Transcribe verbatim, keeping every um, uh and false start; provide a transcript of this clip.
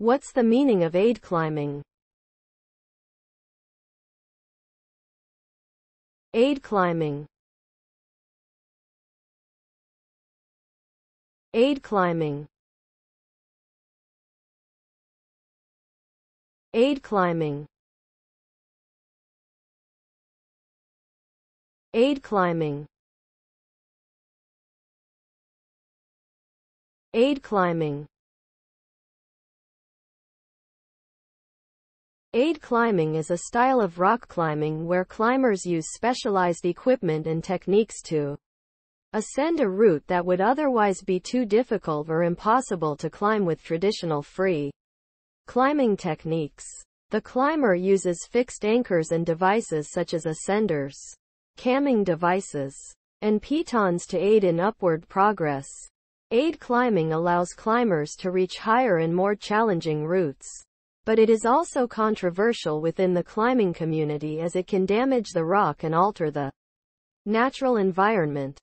What's the meaning of aid climbing? Aid climbing. Aid climbing. Aid climbing. Aid climbing. Aid climbing. Aid climbing is a style of rock climbing where climbers use specialized equipment and techniques to ascend a route that would otherwise be too difficult or impossible to climb with traditional free climbing techniques. The climber uses fixed anchors and devices such as ascenders, camming devices, and pitons to aid in upward progress. Aid climbing allows climbers to reach higher and more challenging routes, but it is also controversial within the climbing community as it can damage the rock and alter the natural environment.